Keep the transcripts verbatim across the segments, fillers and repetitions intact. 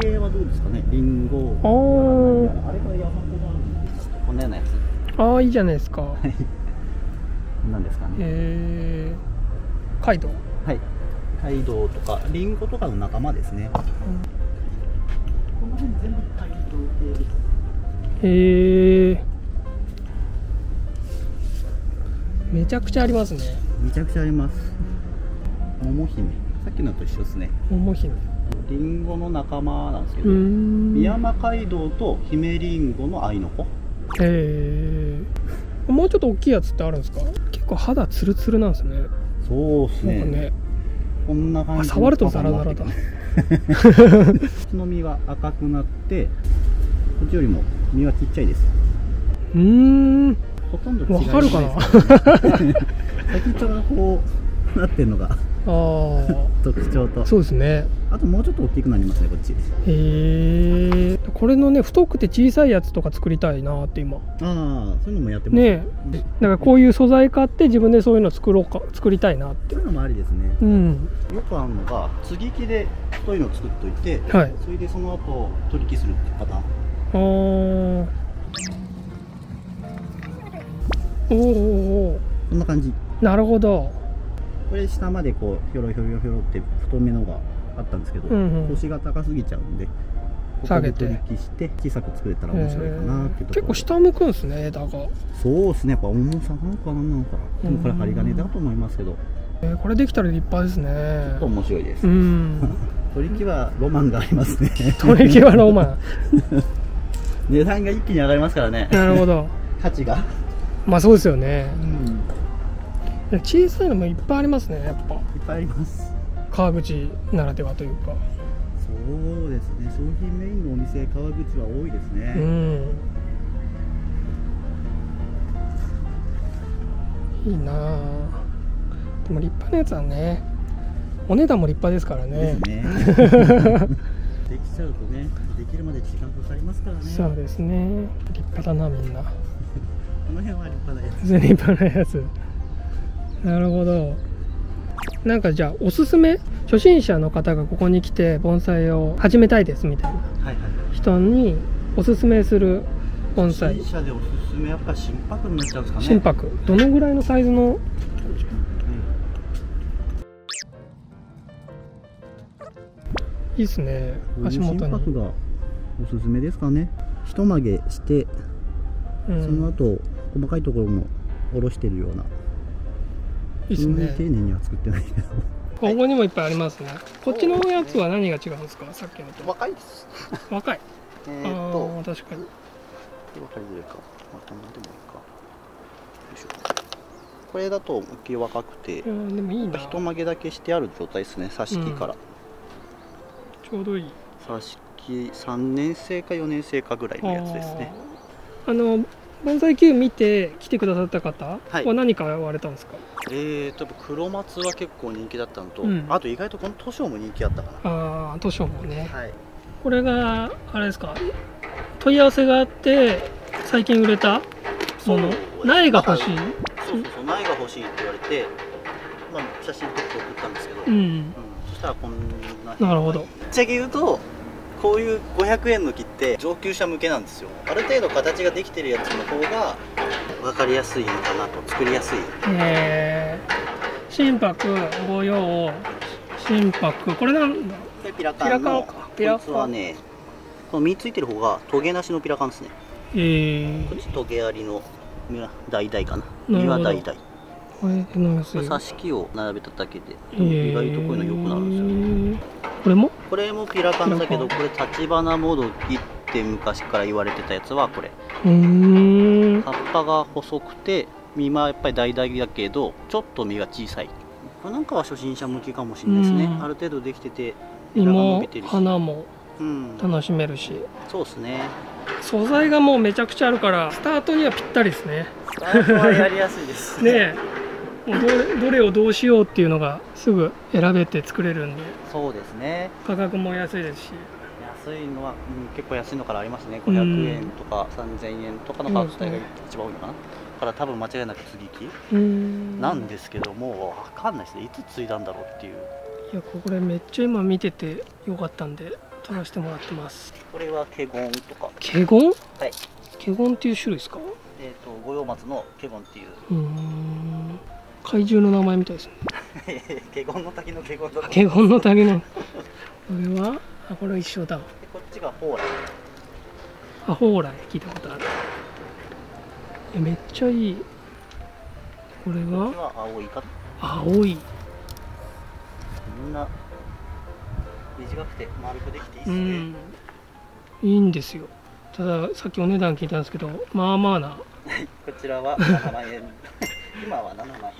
系はどうですかね。リンゴ。おお。あれこれ山ほどあるんです。こんなようなやつ。ああ、いいじゃないですか。はい。なんですかね。ええー。カイドウ。はい。カイドウとかリンゴとかの仲間ですね。うん、この辺全部カイドウ系です。へえ、めちゃくちゃありますね。めちゃくちゃあります。桃姫、さっきのと一緒ですね。桃姫、リンゴの仲間なんですけど、美山街道と姫リンゴの愛の子。へえ。もうちょっと大きいやつってあるんですか。結構肌ツルツルなんですね。そうですね。なんかね、こんな感じ。触るとザラザラだ。その実が赤くなって、こっちよりも実はちっちゃいです。うーん。ほとんど違いないですからね。先っちょがこうなってるのが特徴と。そうですね。あともうちょっと大きくなりますね、こっち。へえ。これのね、太くて小さいやつとか作りたいなって今。ああ、そういうのもやってますね。なんかこういう素材買って自分でそういうの作ろうか、作りたいなって。そういうのもありですね。うん。よくあるのが継ぎ木で太いの作っといて、はい、それでその後取り木するってパターン。おおお、こんな感じ。なるほど。これ下までこうひょろひょろひょろって太めのがあったんですけど、うん、うん、腰が高すぎちゃうんで下げて取り木して小さく作れたら面白いかなっていうところ。結構下向くんですね、枝が。そうですね、やっぱ重さなんかなんなのかな。でもこれ針金だと思いますけど、えー、これできたら立派ですね。ちょっと面白いです、うん、取り木はロマンがありますね。取り木はロマン。値段が一気に上がりますからね。なるほど。価値が。まあそうですよね。うん、小さいのもいっぱいありますね、やっぱ。いっぱいあります。川口ならではというか。そうですね。商品メインのお店、川口は多いですね。うん。いいなあ。でも立派なやつはね。お値段も立派ですからね。ですね。できちゃうとね、できるまで時間かかりますからね。そうですね。立派だな、みんな。この辺は立派なやつ。立派なやつ。なるほど。なんかじゃあ、おすすめ、初心者の方がここに来て盆栽を始めたいですみたいな人におすすめする盆栽。初心者でおすすめ、やっぱり真柏になっちゃうんですかね。真柏、どのぐらいのサイズの。いいですね。足元に真柏がおすすめですかね。ひと曲げして、うん、その後細かいところも下ろしてるような。いいですね。丁寧には作ってないけど。ここにもいっぱいありますね。こっちのやつは何が違うんですか、さっきのと。若いです。若い。えーと、ああ、確かに。若いぐらいか。まあ、こんなでもいいか。よいしょ。これだと大きい若くて。でもいいな。ひと曲げだけしてある状態ですね。挿し木から。うん、ちょうどいい。挿し木さんねんせいかよねんせいかぐらいのやつですね。あ, あの盆栽Q見て来てくださった方は何か言われたんですか。はい、ええー、と黒松は結構人気だったのと、うん、あと意外とこのトショウも人気あったかな。ああ、トショウもね。はい、これがあれですか。問い合わせがあって最近売れたもの。苗が欲しい。そうそうそう、苗が欲しいって言われて、まあ写真撮って送ったんですけど。うん。うん、そしたらこんな。なるほど。ぶっちゃけ言うと、こういうごひゃくえんの木って上級者向けなんですよ。ある程度形ができてるやつの方が分かりやすいのかなと、作りやすい。へえ。真柏、五葉、真柏、これなんだ。これピラカンの。ピラカン。こいつはね、この実ついてる方がトゲなしのピラカンですね。ええ。こっちトゲありの大々かな。岩大々。これ挿し木を並べただけで、意外とこういうの良くなるんですよね。これもこれもピラカンだけど、これ立花もどきって昔から言われてたやつはこれ。葉っぱが細くて実はやっぱり大々だけどちょっと実が小さい。これなんかは初心者向きかもしれないですね。ある程度できてて枝が伸びてるし、花も楽しめるし、うん、そうですね。素材がもうめちゃくちゃあるからスタートにはぴったりですね。スタートはやりやすいですね。ねえ、どれ、どれをどうしようっていうのがすぐ選べて作れるんで。そうですね。価格も安いですし。安いのは、うん、結構安いのからありますね。ごひゃくえんとかさんぜんえんとかの価格帯が一番多いのかな。ね、だから多分間違いなく継ぎ木なんですけども、分かんないですね、いつ継いだんだろうっていう。いや、これめっちゃ今見ててよかったんで、取らせてもらってます。これはケゴンとか。ケゴン？はい。ケゴンっていう種類ですか？えっと五葉松のケゴンっていう。うん。怪獣の名前みたいですね。ケゴンの滝のケゴン。ケゴンの滝の。これはあこれ一緒だ。こっちが蓬莱。あ蓬莱聞いたことある。えめっちゃいい。これは。こっちは青いか。青い。みんな。短くて丸くできていいですね、うん、いいんですよ。たださっきお値段聞いたんですけどまあまあなこちらはななまんえん今はななまんえん、はい、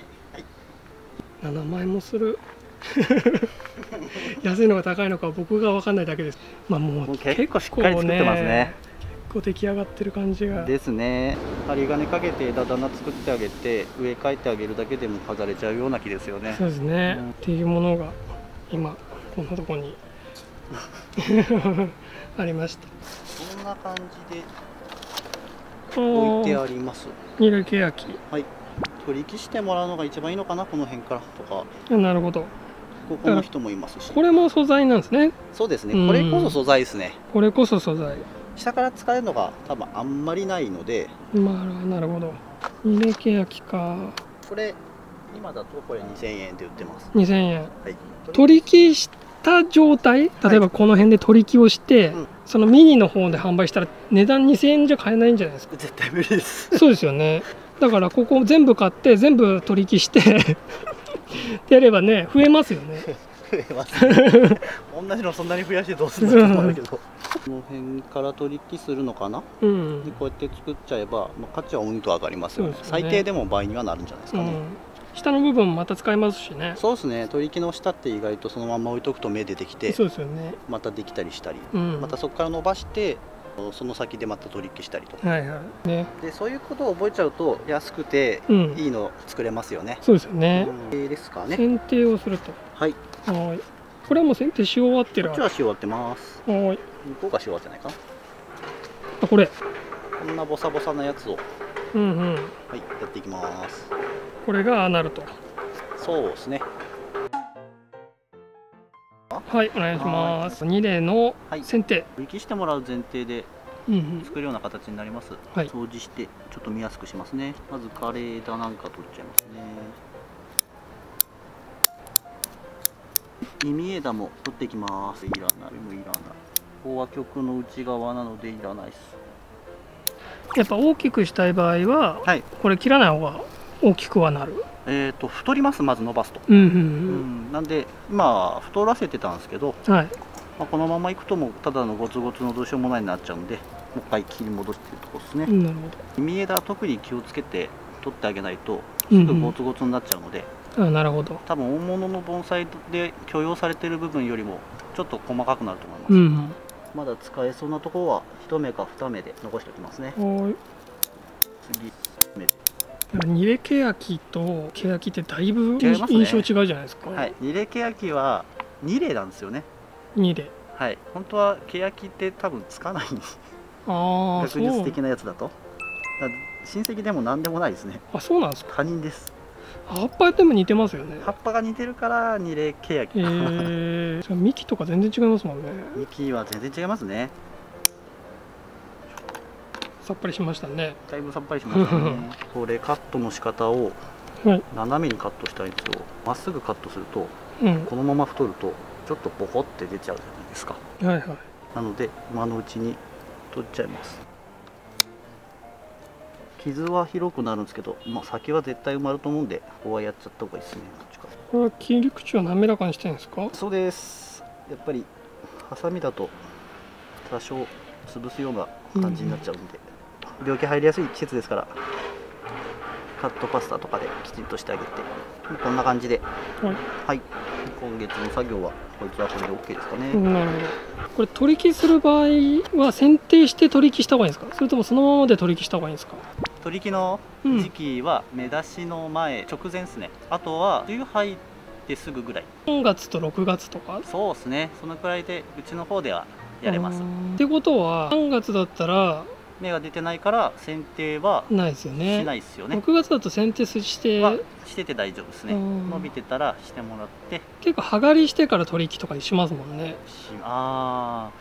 ななまんえんもする安いのか高いのか僕が分かんないだけです。まあもう結構しっかり作ってますね。結構出来上がってる感じがですね。針金かけて枝棚作ってあげて植え替えてあげるだけでも飾れちゃうような木ですよね。そうですね、うん、っていうものが今こんなとこにありました。こんな感じで置いてあります。ニルケヤキ。はい。取り消してもらうのが一番いいのかな、この辺からとか。なるほど。ここの人もいますし。これも素材なんですね。そうですね。これこそ素材ですね。これこそ素材。下から使えるのが多分あんまりないので。まあなるほど。ニルケヤキか。これ今だとこれにせんえんで売ってます。にせんえん。はい。取り消した状態、例えばこの辺で取り木をして、はい、うん、そのミニの方で販売したら値段にせんえんじゃ買えないんじゃないですか。絶対無理です。そうですよね。だからここ全部買って全部取り木してってやればね増えますよね。増えます、ね、同じのそんなに増やしてどうするのかもあるけどこの辺から取り木するのかな、うん、でこうやって作っちゃえば、まあ、価値はうんと上がりますよね。最低でも倍にはなるんじゃないですかね、うん。下の部分もまた使いますしね。そうですね。取り木の下って意外とそのまま置いとくと芽出てきて、そうですよね。またできたりしたり、うん、またそこから伸ばしてその先でまた取り木したりとか、はいはいね、でそういうことを覚えちゃうと安くていいの作れますよね、うん、そうですよね、うん、ですかね。剪定をすると、はい、はい。これはもう剪定し終わってる。こっちはし終わってます。はい。向こうがし終わってないかな。あ、これこんなボサボサなやつを、うんうん、はい、やっていきます。これがなると。そうですね。はい、お願いします。二例の剪定。取り木してもらう前提で作るような形になります。うんうん、はい、掃除してちょっと見やすくしますね。まず枯れ枝なんか取っちゃいますね。耳枝も取っていきます。いらないもいらない。ここは曲の内側なのでいらないです。やっぱ大きくしたい場合は、はい、これ切らない方が大きくはなる。えっと太ります。まず伸ばすと。なんで今太らせてたんですけど、はい、まあ、このままいくともうただのゴツゴツのどうしようもないになっちゃうんでもう一回切り戻してるとこですね。なるほど。耳枝は特に気をつけて取ってあげないとすぐゴツゴツになっちゃうので、うん、うん、あ、なるほど。多分大物の盆栽で許容されてる部分よりもちょっと細かくなると思います、うん、うん、まだ使えそうなところは一目か二目で残しておきますね。はい。次目でニレケヤキとケヤキってだいぶ、ね、印象違うじゃないですか。はい、ニレケヤキはにれいなんですよね。にれい。はい、本当はケヤキって多分つかないんです。ああ、学術的なやつだと。だ親戚でもなんでもないですね。あ、そうなんですか。他人です。葉っぱでも似てますよね。葉っぱが似てるからニレケヤキ。ええー、それ幹とか全然違いますもんね。幹は全然違いますね。さっぱりしましたね。だいぶさっぱりしましたね。これカットの仕方を斜めにカットしたやつをまっすぐカットすると、うん、このまま太るとちょっとボコって出ちゃうじゃないですか。はいはい。なので今のうちに取っちゃいます。傷は広くなるんですけど、まあ先は絶対埋まると思うんでここはやっちゃった方がいいですね。こっちから。これは切り口を滑らかにしてるんですか？そうです。やっぱりハサミだと多少潰すような感じになっちゃうんで。うん、病気入りやすい季節ですからカットパスタとかできちんとしてあげてこんな感じで、はい、はい、今月の作業はこいつはこれで オーケー ですかね。なるほど。これ取り木する場合は剪定して取り木した方がいいんですか、それともそのままで取り木した方がいいんですか？取り木の時期は芽出しの前、うん、直前ですね。あとは梅雨入ってすぐぐらい、ごがつとろくがつとか。そうですね、そのくらいでうちの方ではやれます。ってことはさんがつだったら芽が出てないから剪定はしないですよね。ろくがつだと剪定してしてて大丈夫ですね。伸びてたらしてもらって、結構葉刈りしてから取り木とかしますもんね。ああ、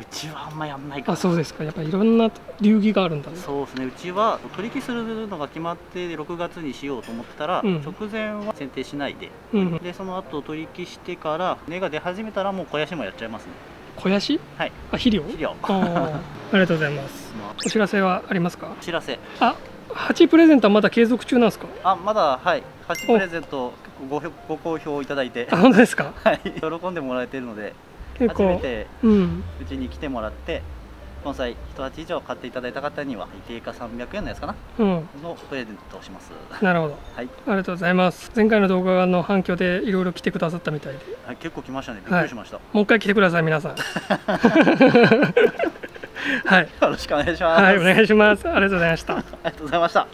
うちはあんまやんないから。あ、そうですか。やっぱりいろんな流儀があるんだね。そうですね。うちは取り木するのが決まってろくがつにしようと思ってたら、うん、直前は剪定しないで、うん、でその後取り木してから根が出始めたらもう肥やしもやっちゃいますね。肥やし？はい。あ、肥料？肥料。ありがとうございます。お知らせはありますか？お知らせ。あ、はちプレゼントはまだ継続中なんですか？あ、まだ、はい。はちプレゼントごご好評いただいて。あ、本当ですか？はい。喜んでもらえているので。初めてうちに来てもらって、盆栽一鉢以上買っていただいた方には定価さんびゃくえんのやつかな、うん、のプレゼントをします。なるほど。はい、ありがとうございます。前回の動画の反響でいろいろ来てくださったみたいで。はい、結構来ましたね。びっくりしました。はい、もう一回来てください皆さん。はい。よろしくお願いします。はい、お願いします。ありがとうございました。ありがとうございました。